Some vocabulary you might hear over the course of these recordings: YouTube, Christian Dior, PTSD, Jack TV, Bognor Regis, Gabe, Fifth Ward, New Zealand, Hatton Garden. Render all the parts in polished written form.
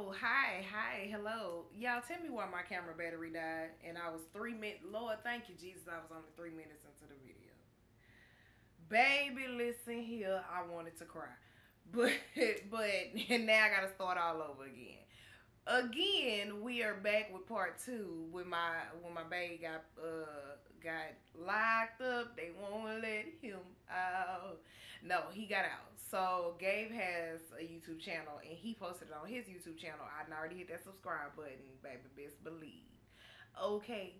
Hello, hi, hello. Y'all tell me why my camera battery died and I was 3 minutes, Lord, thank you, Jesus, I was only 3 minutes into the video. Baby, listen here, I wanted to cry. But now I gotta start all over again. Again, we are back with part two when my baby got locked up. They won't let him out. No, he got out. So Gabe has a YouTube channel and he posted it on his YouTube channel. I already hit that subscribe button, baby, best believe. Okay,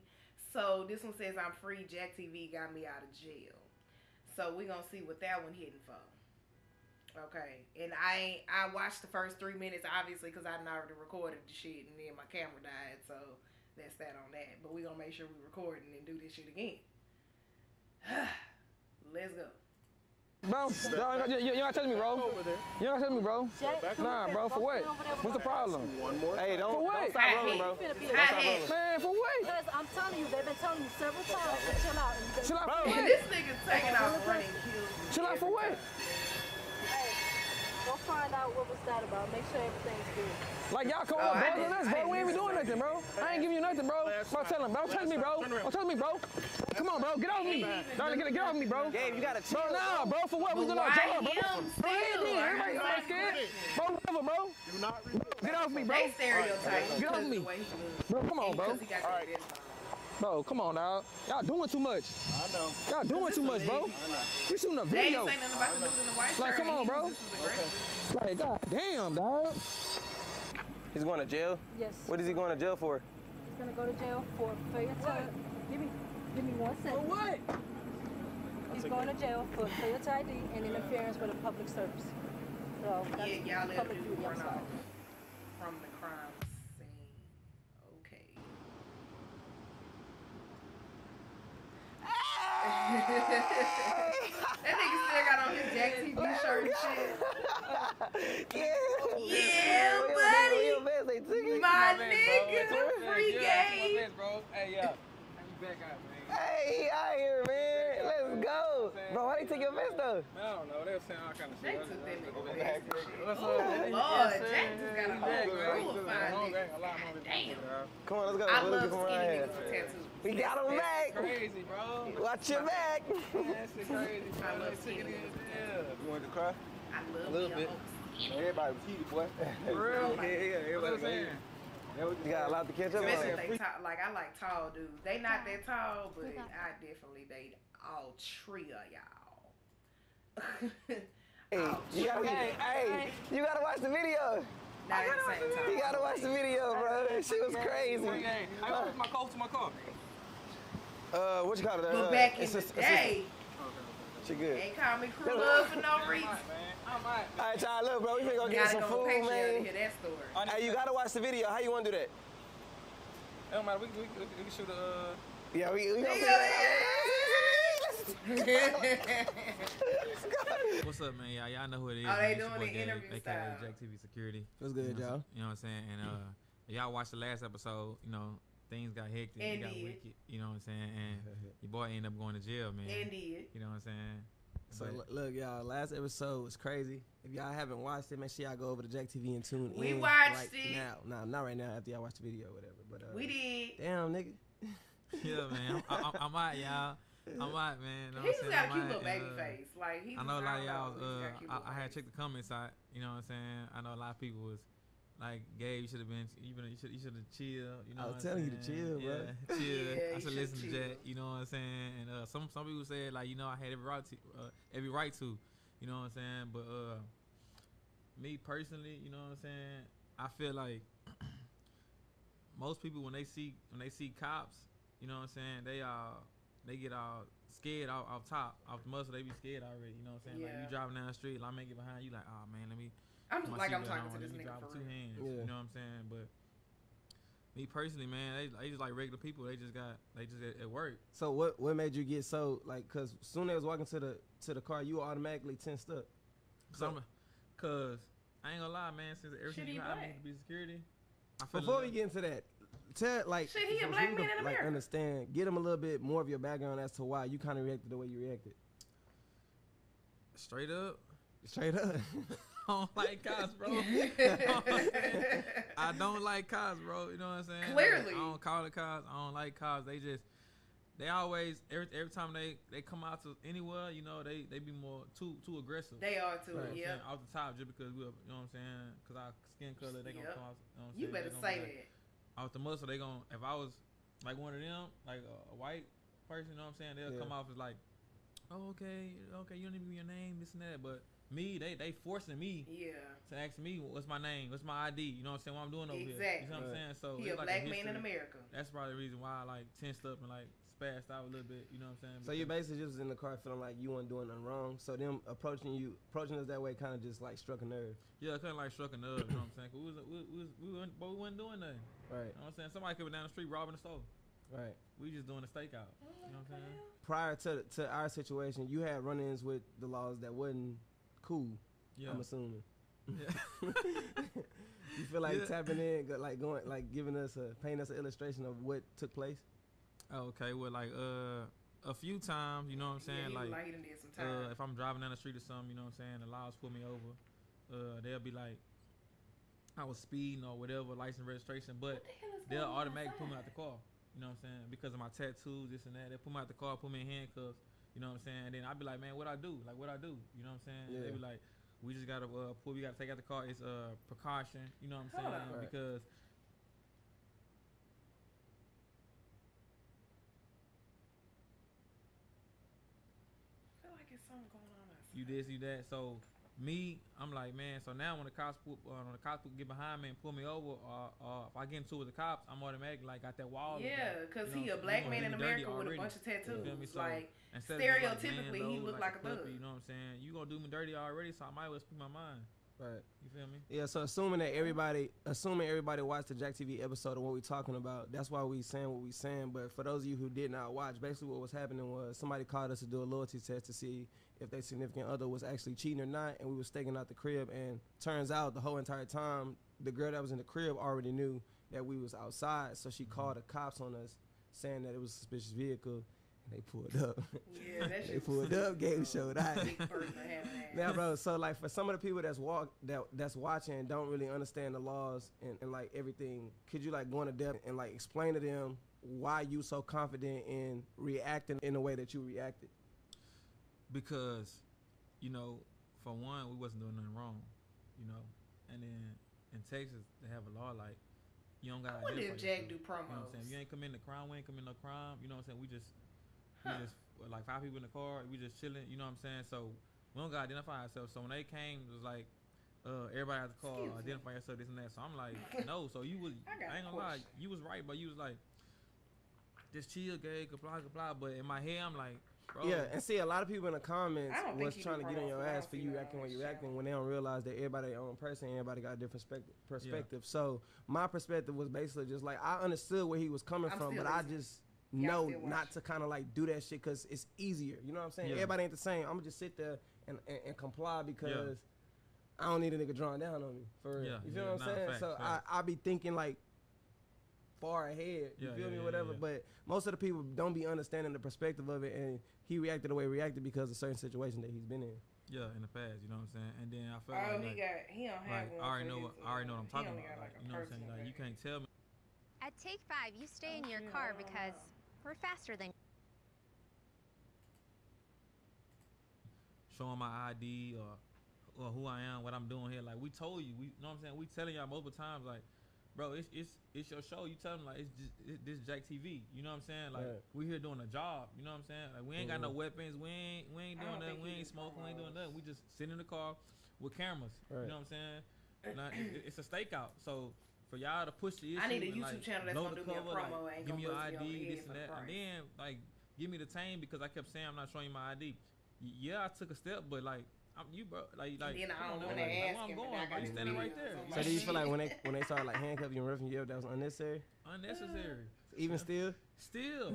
so this one says I'm free. Jack TV got me out of jail. So we're gonna see what that one hitting for. Okay, and I watched the first 3 minutes, obviously, because I'd already recorded the shit, and then my camera died, so that's that on that. But we're going to make sure we record and then do this shit again. Let's go. Bro, you're not telling me, bro. You're not telling me, bro. Nah, bro, for what? What's the problem? One more. Hey, don't stop rolling, bro. Man, for what? Because I'm telling you, they've been telling you several times to chill out. Chill out for what? This nigga's taking out running kills. Chill out for what? Go find out what was that about. Make sure everything's good. Like, y'all come on, bro. Let's go. We ain't even doing nothing, bro. I ain't giving you nothing, bro. Bro, tell him, bro. Tell me, bro. Don't tell me, bro. Come on, bro. Get off me. Get off me, bro. Gabe, you gotta chill. Bro, nah, bro. For what? We doing our job, bro. Bro, everybody's scared. Bro, whatever, bro. Get off me, bro. Get off me. Bro, come on, bro. All right. Bro, come on now. Y'all doing too much. I know. Y'all doing too much, bro. We shooting a video. They ain't saying nothing about the dude in the white shirt. Like, come on, bro. Okay. Like, God damn, dog. He's going to jail? Yes. What is he going to jail for? He's going to go to jail for failure to... Give me 1 second. For what? He's going to jail for failure to ID and interference with a public service. So, that's public duty, I'm sorry. From the crime. That nigga still got on his Jack TV shirt and shit. Yeah, buddy. My nigga, free game. Hey, yeah. You back out, man. Hey, he out here, man. Let's go. Bro, why they take your mess, though? Man, I don't know. They were saying all kind of shit. They took that nigga. What's up? Lord, Jack just got a cool fine nigga. Damn. Come on, let's go. I love skinny niggas with tattoos. We got him back. Crazy, bro. Watch your back. That's crazy. I love it. You wanted to cry? I love it. A little bit. Everybody was heated, boy. For real? Yeah, everybody was heated. You got a lot to catch up on. Especially if they tall. Like, I like tall dudes. They not that tall, but I definitely date all three of y'all. Hey, you gotta watch the video. Not at the same time. You gotta watch the video, bro. That shit was crazy. I went with my coat to my car. What you call it? But back in the day, she good. Ain't call me crew love for no reason. I'm right. All right, y'all, look, bro, we finna go get some food, man. Gotta hear that story. Hey, you gotta watch the video. How you wanna do that? It don't matter. We shoot a. Yeah, we gonna do that. What's up, man? Y'all know who it is. Oh, they doing the interview style. AKA Jack TV Security. What's good, y'all? You know what I'm saying? And y'all watched the last episode, you know. Things got hectic, it got wicked, you know what I'm saying? And your boy ended up going to jail, man. It did. You know what I'm saying? So, look, y'all, last episode was crazy. If y'all haven't watched it, make sure y'all go over to Jack TV and tune in. We watched it. Nah, not right now after y'all watch the video or whatever. But we did. Damn, nigga. Yeah, man. I'm out, y'all. I'm out, man. He just got a cute little baby face. Like, I know a lot of y'all, I had checked the comments out, you know what I'm saying? I know a lot of people was. Like, Gabe, you should have been, you should have chilled, you know what I'm telling you to chill, yeah, bro. Chill. Yeah, I should listen to Jack, you know what I'm saying? And some people said, like, you know, I had every right to, you know what I'm saying? But me personally, you know what I'm saying? I feel like most people, when they see cops, you know what I'm saying, they get all scared off top, off the muscle, they be scared already, you know what I'm saying? Yeah. Like, you driving down the street, and I may get behind you, like, oh, man, let me... I'm talking to this nigga for 2 hands, yeah. You know what I'm saying? But me personally, man, they just like regular people. They just at work. So what made you get so like? Cause soon as I was walking to the car, you were automatically tensed up. Cause I ain't gonna lie, man. Since everything I need to be security. Before we get into that, should he a black man in America? Like, understand? Get him a little bit more of your background as to why you kind of reacted the way you reacted. Straight up. I don't like cops, bro. I I don't like cops, bro. You know what I'm saying? Clearly. Like, I don't call the cops. I don't like cops. They just, they always, every time they come out to anywhere, you know, they be more too aggressive. They are too, like, yeah. Off the top, just because we, you know what I'm saying? Because our skin color, they gonna come out. You know what I'm saying? Better say that. Like, off the muscle, they gonna, if I was like one of them, like a white person, you know what I'm saying? They'll come off as like, oh, okay, you don't even give me your name, this and that, but. Me, they forcing me to ask me what's my name, what's my ID, you know what I'm saying, what I'm doing over here. You know what I'm saying? So he a black man in America. That's probably the reason why I like tensed up and like spazzed out a little bit, you know what I'm saying? So you basically just was in the car feeling like you weren't doing nothing wrong. So them approaching us that way kinda just like struck a nerve. Yeah, it kinda like struck a nerve, you know what I'm saying? Cause we wasn't doing nothing. Right. You know what I'm saying? Somebody coming down the street robbing a store. Right. We just doing a stakeout. You know what I'm saying? Prior to our situation, you had run ins with the laws that wasn't cool, I'm assuming. Yeah. You feel like tapping in, like going, like giving us a, painting us an illustration of what took place. Okay, well, like a few times, you know what I'm saying. Yeah, like you did some time. If I'm driving down the street or something, you know what I'm saying, the laws pull me over. They'll be like, I was speeding or whatever, license registration, but they'll automatically pull me out the car. You know what I'm saying, because of my tattoos, this and that. They pull me out the car, put me in handcuffs. You know what I'm saying? And then I'd be like, man, what I do? Like, what I do? You know what I'm saying? Yeah. They be like, we just got to pull. We got to take out the car. It's a precaution. You know what I'm saying? Right. Because I feel like it's something going on outside. You this, you that. So me, I'm like, man. So now when the cops get behind me and pull me over, if I get into it with the cops, I'm automatically like got that wall. Yeah, because you know he a black man in America with a bunch of tattoos. You feel me? So, like stereotypically, he looked like a thug. You know what I'm saying? You gonna do me dirty already, so I might as well speak my mind. Right. You feel me? Yeah. So assuming everybody watched the Jack TV episode of what we talking about, that's why we saying what we saying. But for those of you who did not watch, basically what was happening was somebody called us to do a loyalty test to see if their significant other was actually cheating or not, and we was staking out the crib, and turns out the whole entire time, the girl that was in the crib already knew that we was outside, so she called the cops on us, saying that it was a suspicious vehicle, and they pulled up. Yeah, that they pulled up, Gabe showed out. Now, bro, so, like, for some of the people that's watching don't really understand the laws and, like, everything, could you, like, go into depth and, like, explain to them why you so confident in reacting in the way that you reacted? Because, you know, for one, we wasn't doing nothing wrong, you know. And then in Texas, they have a law like you don't got to identify yourself. Jack do promos. You know what I'm saying? You ain't committing a crime, we ain't committing no crime. You know what I'm saying? We just like 5 people in the car, we just chilling. You know what I'm saying? So we don't got to identify ourselves. So when they came, it was like everybody had to call, identify yourself, this and that. So I'm like, no. So you was, I ain't gonna lie, you was right, but you was like, just chill, gay, comply, comply. But in my head, I'm like. Bro. Yeah, and see, a lot of people in the comments was trying to get on your ass for you acting when you acting when they don't realize that everybody their own person, everybody got a different perspective. Yeah. So my perspective was basically just like I understood where he was coming from, but I just know not to kind of like do that shit because it's easier. You know what I'm saying? Yeah. Everybody ain't the same. I'm gonna just sit there and comply because I don't need a nigga drawing down on me for real. Yeah, you feel what I'm saying? Fact, so fact. I be thinking like. Far ahead, you feel me, whatever. But most of the people don't be understanding the perspective of it, and he reacted the way he reacted because of certain situation that he's been in. Yeah, in the past, you know what I'm saying. And then I felt I already know what I'm talking about. Like, you know what I'm saying? Like you can't tell me. At take 5, you stay in your car because we're faster than. Showing my ID or who I am, what I'm doing here. Like we told you, you know what I'm saying. We telling y'all multiple times, like. Bro, it's your show. You tell them, like, it's just, this Jack TV. You know what I'm saying? Like, we here doing a job. You know what I'm saying? Like, we ain't got no weapons. We ain't doing nothing. We ain't smoking. We ain't doing nothing. We just sitting in the car with cameras. Right. You know what I'm saying? And it's a stakeout. So, for y'all to push the issue. I need a YouTube channel that's going to do me a promo. Like, give me your ID, this and that. And then, like, give me the tame because I kept saying I'm not showing you my ID. Yeah, I took a step, but, like. I'm standing right there. So do you feel like when they started like handcuffing you and ripping you up, that was unnecessary? Unnecessary. Even still? Still.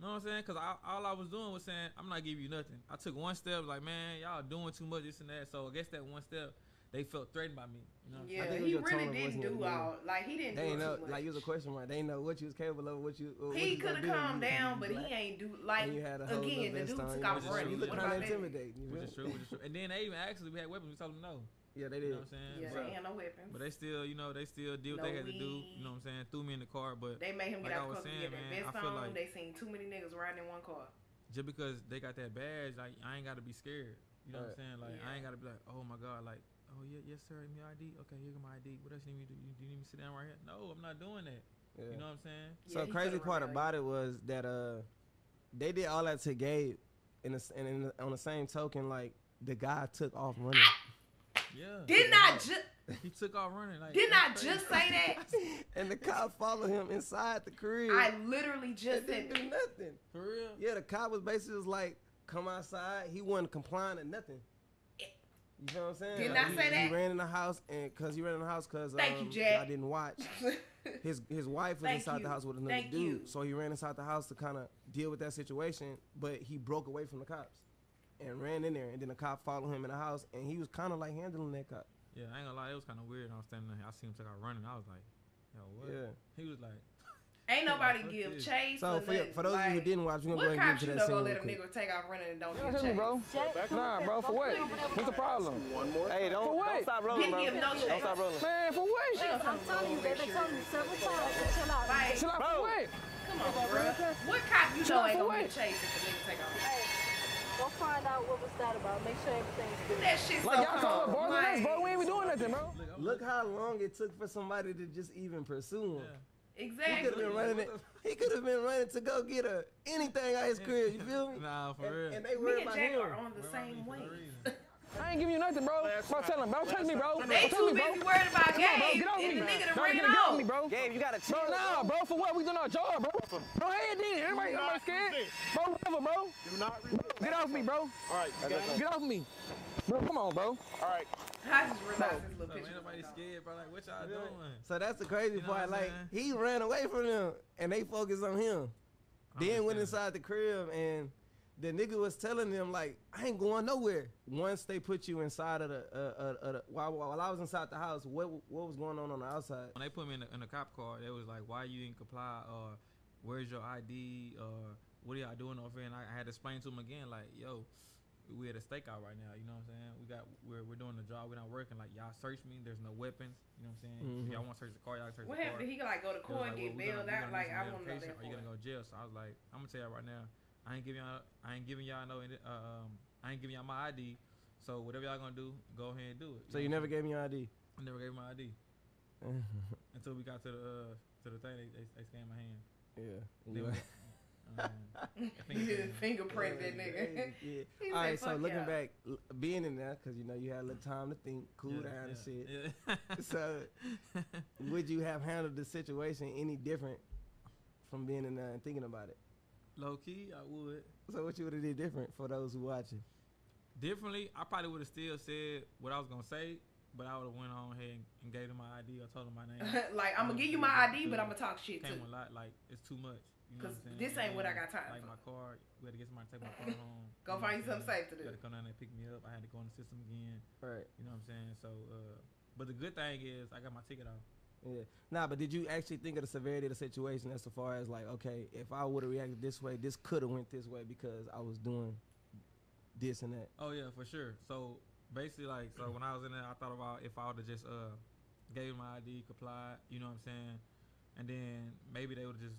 Know what I'm saying? Because all I was doing was saying, I'm not giving you nothing. I took one step, like, man, y'all doing too much, this and that. So I guess that one step, they felt threatened by me. You know what I'm saying? Yeah, he really didn't do all. Like, he didn't do too much. Like, you was a question mark. They didn't know what you was capable of, what you he could have calmed down, but he ain't do, like, again, the dude took off running. He looked kind of intimidating. Which is true, which is true. And then they even asked us if we had weapons. We told them no. Yeah, they did. You know what I'm saying? Yeah, they had no weapons. But they still, you know, they still did what they had to do. You know what I'm saying? Threw me in the car, but they made him get out of the car to get that vest on. Like they seen too many niggas riding in one car. Just because they got that badge, like I ain't got to be scared. You know what I'm saying? Like I ain't got to be like, oh my god, like, oh yeah, yes sir, give me your ID. Okay, here go my ID. What else you need me to do? Do you need me to sit down right here? No, I'm not doing that. Yeah. You know what I'm saying? Yeah, so crazy part about it was that they did all that to Gabe, and on the same token, like the guy took off running. Yeah. Didn't I just? He took off running. Like, didn't I just say that? And the cop followed him inside the crib. I literally just didn't do nothing. For real? Yeah, the cop was basically just like, come outside. He wasn't complying to nothing. You know what I'm saying? Didn't I say that? He ran in the house because thank you, Jack. I didn't watch. His wife was inside the house with another dude, so he ran inside the house to kind of deal with that situation. But he broke away from the cops and ran in there, and then the cop followed him in the house, and he was kind of like handling that cop. Yeah, I ain't gonna lie, it was kind of weird. I was standing there, I seen him take out running. I was like, yo, what? Yeah. He was like, ain't nobody give chase. So for those of you who didn't watch, we're gonna go ahead and get to that scene. What cops you gonna let a nigga take off running and don't give chase, bro? Nah, bro, for what? What's the problem? One more. Hey, don't stop rolling, bro. Don't stop rolling, man. For what? I'm telling you, they've been telling me several times, chill out, for what? Come on, bro. What cop you know ain't gonna give chase if a nigga take off? Go find out what was that about. Make sure everything's good. That shit's like, y'all call it bars and nuts, bro. We ain't even doing nothing, bro. Look how long it took for somebody to just even pursue him. Yeah. Exactly. He could have been running. He could have been running to go get anything out his crib. You feel me? Nah, for real. And they worried about him. Me and Jack are on the same wave. I ain't giving you nothing, bro. Bro, tell him, bro. Touch me, bro. They too busy worried about Gabe. Get off me, bro. Get off me, bro. Gabe, you gotta chill. Bro, nah, bro. For what? We doing our job, bro. Bro, hey, it did. Everybody scared. Bro, whatever, bro. Do not resist. Get off me, bro. All right, get off me, bro. Come on, bro. All right. I just realized this little picture. Ain't nobody scared, bro. Like, what y'all doing? So that's the crazy part. Like, he ran away from them, and they focused on him. Then went inside the crib and. The nigga was telling them, like, I ain't going nowhere. Once they put you inside of the, while I was inside the house, what was going on the outside? When they put me in the cop car, they was like, why you didn't comply? Where's your ID? What are y'all doing over here? And I had to explain to them again, like, yo, we at a stakeout right now. You know what I'm saying? We're doing the job. We're not working. Like, y'all search me. There's no weapons. You know what I'm saying? Mm-hmm. If y'all want to search the car, y'all search the car. What happened? He could, like, go to court and get bailed out. Like, I want to know that. Are you going to go to jail? So I was like, I'm going to tell y'all right now. I ain't giving y'all my ID. So whatever y'all gonna do, go ahead and do it. So you never gave me your ID? I never gave my ID. Until we got to the thing, they scanned my hand. Yeah. Fingerprint that nigga. Yeah. All right. So looking back, being in there, cause you know you had a little time to think, cool down and shit. Yeah. So would you have handled the situation any different from being in there and thinking about it? Low key, I would. So what you would have did different for those who watching? Differently, I probably would have still said what I was gonna say, but I would have went on ahead and gave them my ID or told them my name. Like I'm gonna give you my ID, but I'm gonna talk shit too. A lot, like it's too much. You know what I'm saying? This ain't what I got time. Like my car, we had to get somebody to take my car home. Go find you something safe to do. Got to come down there and pick me up. I had to go in the system again. Right. You know what I'm saying? So, but the good thing is I got my ticket off. Yeah. Nah, but did you actually think of the severity of the situation as far as like, okay, if I would have reacted this way, this could have went this way because I was doing this and that? Oh yeah, for sure. So basically, like, so when I was in there, I thought about if I would have just gave my ID, complied, you know what I'm saying, and then maybe they would have just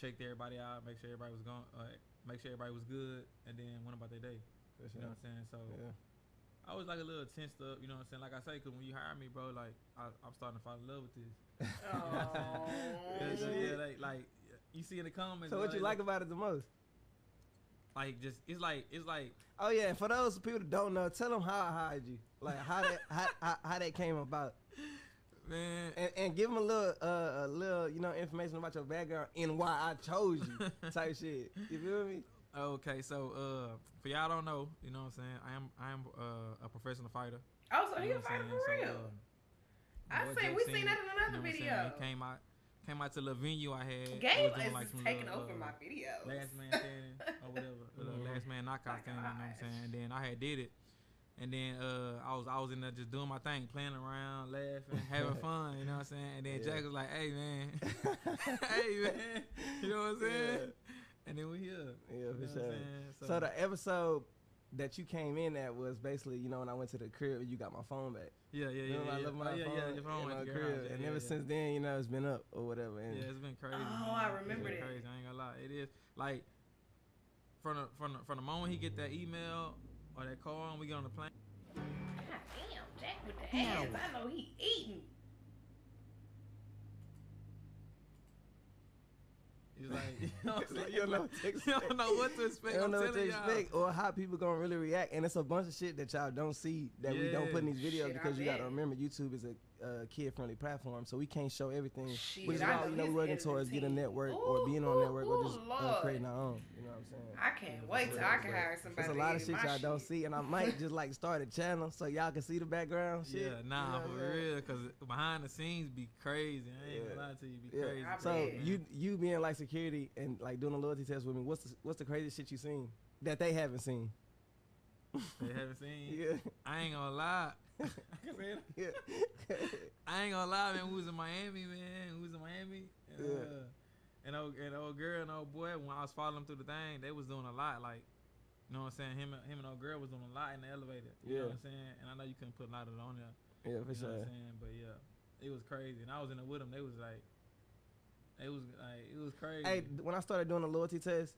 checked everybody out, make sure everybody was gone, make sure everybody was good, and then went about their day. For sure. You know what I'm saying? So. Yeah. I was like a little tensed up, you know what I'm saying? Like I say, because when you hire me, bro, like, I'm starting to fall in love with this. Oh, yeah, like, you see in the comments. So what you like about it the most? Like, just, it's like. Oh, yeah, for those people that don't know, tell them how I hired you. Like, how that came about. Man. And give them a little, you know, information about your background and why I chose you type shit. You feel me? Okay, so for y'all don't know, you know what I'm saying? I am a professional fighter. Oh, so you a fighter for real? So, I say we seen that in another video. Came out to the venue I had. Gabe is like, taking over my videos. Last man standing or whatever, last man knockout thing. You know what I'm saying? And then I had did it, and then I was in there just doing my thing, playing around, laughing, having fun. You know what I'm saying? And then Jack was like, "Hey man, hey man," you know what I'm saying? Yeah. And then we here. Yeah, for sure. So the episode that you came in at was basically, you know, when I went to the crib and you got my phone back. Yeah. I left my phone in my crib. And ever since then, you know, it's been up or whatever. And yeah, it's been crazy. Oh, man. I remember that. Crazy. I ain't gonna lie. It is. Like, from the moment he get that email or that call and we get on the plane. God damn, Jack with the ass. I know he eating. He's like, you know, you don't know what to expect. You don't know what to expect or how people gonna really react. And it's a bunch of shit that y'all don't see that we don't put in these videos because you gotta remember YouTube is a kid-friendly platform, so we can't show everything. Shit, which is all you know we're working towards getting a network or being on network or just creating our own. You know what I'm saying? I can't wait till I can hire somebody. There's a lot of shit y'all don't see, and I might just like start a channel so y'all can see the background shit. Yeah, nah, for real, because behind the scenes be crazy. I ain't gonna lie to you, be crazy. So you being like security and like doing a loyalty test with me, what's the craziest shit you seen that they haven't seen? They haven't seen? Yeah. I ain't gonna lie. I ain't gonna lie, man. We was in Miami, man. And, old girl and old boy, when I was following them through the thing, they was doing a lot. Like, you know what I'm saying? Him and old girl was doing a lot in the elevator. You know what I'm saying? And I know you couldn't put a lot of it on there. Yeah, for sure. You know what I'm saying? But yeah, it was crazy. And I was in there with them. They was like, it was crazy. Hey, when I started doing the loyalty test,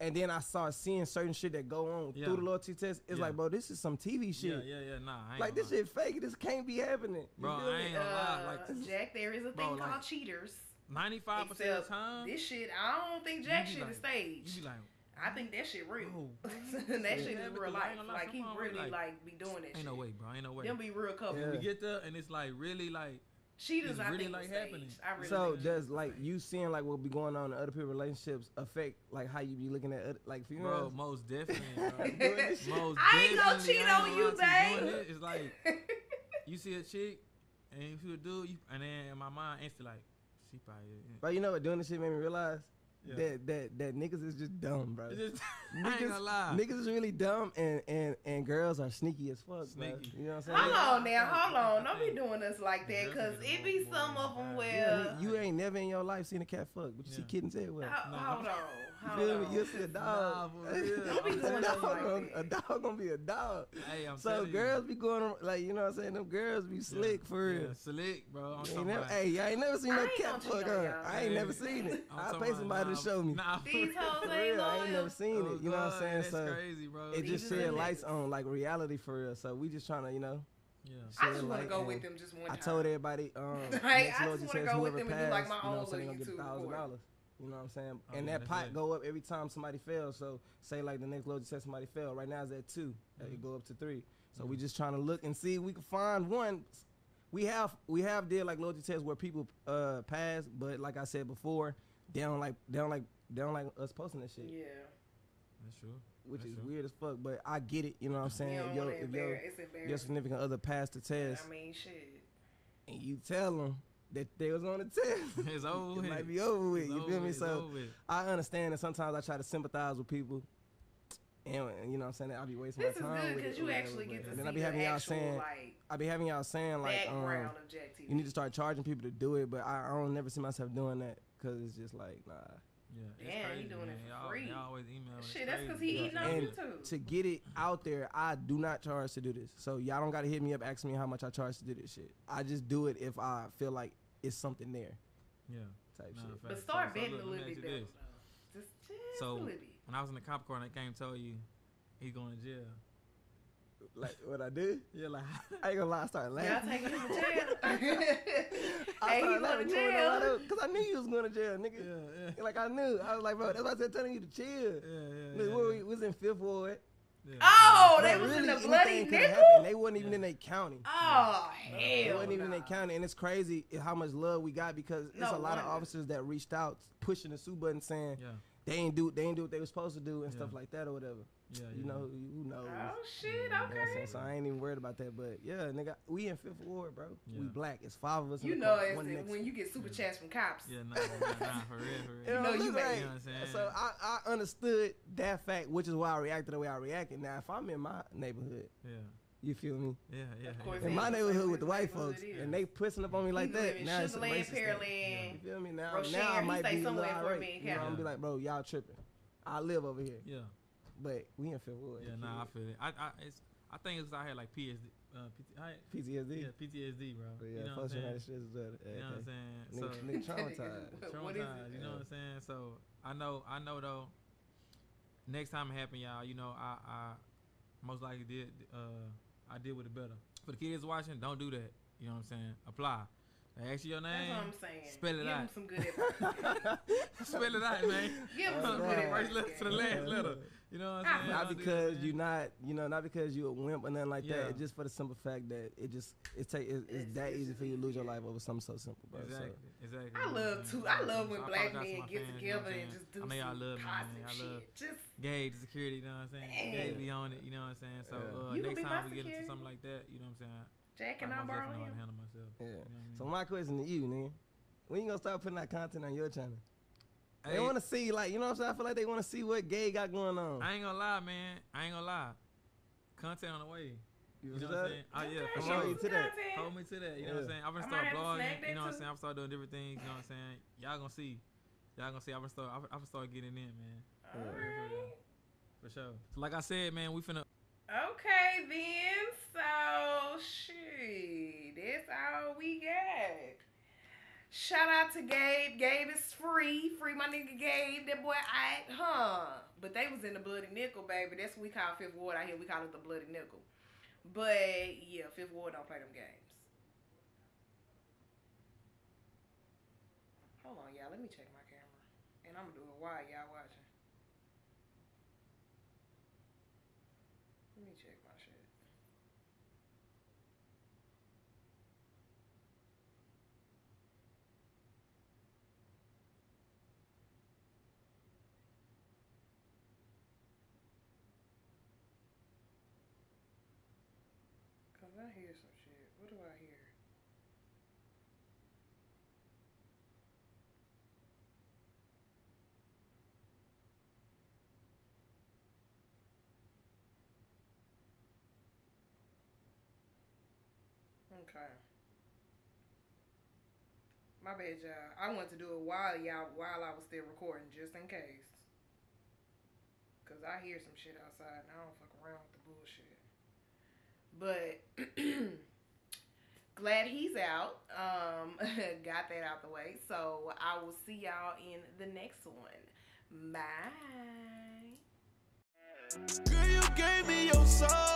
and then I started seeing certain shit that go on through the loyalty test. It's like, bro, this is some TV shit. Nah, I ain't like, this shit fake. This can't be happening. Bro, I ain't gonna lie. Like, Jack, there is a thing called cheaters. 95% of the time. This shit, I don't think Jack shit is staged. You be like, I think that shit real. That shit is real life. Like, he really, like, be doing that shit. Ain't no way, bro. Ain't no way. Them be real couple. We get there, and it's like, really, like, cheaters, I really like happening. So does like you seeing like what be going on in other people's relationships affect like how you be looking at other, like females? Bro, most definitely. Bro. I ain't gonna cheat on you, babe. It's like you see a chick and if you a dude, and then in my mind instantly like she probably. But you know what? Doing this shit made me realize that niggas is just dumb, bro. I ain't gonna lie. Niggas is really dumb, and girls are sneaky as fuck, bro. You know what I'm saying? Hold on. Don't be doing us like that, because it be some of them where... You ain't never in your life seen a cat fuck, but you see kittens everywhere. Hold on. You'll see a dog. Don't be doing us like that. A dog gonna be a dog. Hey, I'm so girls be going, like, you know what I'm saying? Them girls be slick, for real. Yeah, slick, bro. Hey, y'all ain't never seen no cat fuck, huh? I ain't never seen it. I'll pay somebody to show me. These hoes ain't loyal. I ain't never seen it. You know what I'm saying? That's crazy, bro. It just shed lights on like reality for real. So we just trying to, you know. Yeah. I just want to go with them just one time. I told everybody. I just want to go with them and do like my own little YouTube $1,000. You know what I'm saying? And that pot go up every time somebody fails. So say like the next loyalty test somebody failed. Right now it's at 2. It go up to 3. So we just trying to look and see if we can find one. We have did like loyalty tests where people pass, but like I said before, they don't like us posting that shit. Yeah. That's true. Which is weird as fuck, but I get it. You know what I'm saying? If your significant other passed the test, I mean, shit, and you tell them that they was on the test, it's over with. It might be over with. You feel me? So I understand that sometimes I try to sympathize with people, and you know what I'm saying, I'll be wasting my time. This is good because you actually get to see the actual, like, I be having y'all saying like background of Jack TV. You need to start charging people to do it, but I don't never see myself doing that. Cause it's just like, nah. Yeah. Damn, he doing it for free. Always email. Shit, that's cause he eating on YouTube. To get it out there, I do not charge to do this. So y'all don't gotta hit me up asking me how much I charge to do this shit. I just do it if I feel like it's something there. Yeah. Type shit. But start betting a little bit better. Just a little bit. When I was in the cop car and I came told you, he going to jail. Like what I do? Yeah, like I ain't gonna lie, I started laughing. Y'all taking him to jail? I started laughing to jail because I knew you was going to jail, nigga. Yeah. Like I knew, I was like, bro, that's why I said telling you to chill. We was in Fifth Ward. Yeah. Oh, they was really in the bloody nickel. They wasn't even in their county. Oh hell, they wasn't even in their county, and it's crazy how much love we got because there's a lot of officers that reached out, pushing the sue button, saying they ain't do what they was supposed to do and stuff like that or whatever. Yeah, you know. Oh shit, okay. So I ain't even worried about that, but yeah, nigga, we in Fifth Ward, bro. Yeah. We black. It's 5 of us. You know, when you get super chats from cops. Yeah, nah, for real, for real. You know what I'm saying? So I understood that fact, which is why I reacted the way I reacted. Now, if I'm in my neighborhood, you feel me? Yeah. Of course, in my neighborhood with the white folks, and they pushing up on me like that. Now it's racist. You feel me? Now I might be like, bro, y'all tripping. I live over here. Yeah. but we in Fifth Ward. Yeah, nah, I feel it. I think it was out here like PSD. PTSD? Yeah, PTSD, bro. But yeah, you know what I'm saying? You know what I'm saying? So, nigga traumatized. Traumatized, you know what I'm saying? So, I know though, next time it happen, y'all, you know, I most likely did, I deal with it better. For the kids watching, don't do that. You know what I'm saying? Apply. Ask you your name. That's what I'm saying. Spell it out. Give them some good advice. Spell it out, man. Give them some good advice. First letter to the last letter. You know what I'm saying? Not because you're not, you know, not because you're a wimp or nothing like that. It's just for the simple fact that it's that easy for you to lose your life over something so simple, bro. Exactly. I love when black men get together and just do some positive shit. Just Gabe security, you know what I'm saying? Gabe be on it, you know what I'm saying? So next time we get into something like that, you know what I'm saying? Jack and I borrow him. Handle myself. Yeah. You know what I mean? So my question to you, nigga, when you gonna start putting that content on your channel? They want to see, like, you know what I'm saying? I feel like they want to see what Gabe got going on. I ain't gonna lie, man. I ain't gonna lie. Content on the way. You know what I'm saying? Oh yeah, for sure. Hold me to that. Hold me to that. You know what I'm saying? I'm gonna start blogging. You know what I'm saying? I'm gonna start doing different things. You know what I'm saying? Y'all gonna see. Y'all gonna see. I'm gonna start getting in, man. All right. For sure. So like I said, man, we finna. Okay, then, so, shoot, that's all we got. Shout out to Gabe. Gabe is free. Free my nigga Gabe. That boy, but they was in the Bloody Nickel, baby. That's what we call Fifth Ward out here. We call it the Bloody Nickel. But, yeah, Fifth Ward don't play them games. Hold on, y'all. Let me check my camera. And I'm going to do it while y'all watching. Let me check my shit. Cause I hear some shit. What do I hear? Okay. My bad, y'all. I wanted to do it while I was still recording, just in case. Cause I hear some shit outside and I don't fuck around with the bullshit. But glad he's out. Got that out the way. So I will see y'all in the next one. Bye. Girl, you gave me your soul.